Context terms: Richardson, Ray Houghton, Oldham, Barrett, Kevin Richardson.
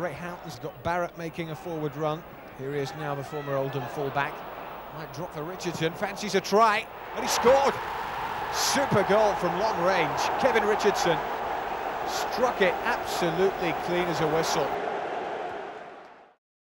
Ray Houghton's got Barrett making a forward run. Here he is now, the former Oldham fullback. Might drop for Richardson, fancies a try, and he scored! Super goal from long range. Kevin Richardson struck it absolutely clean as a whistle.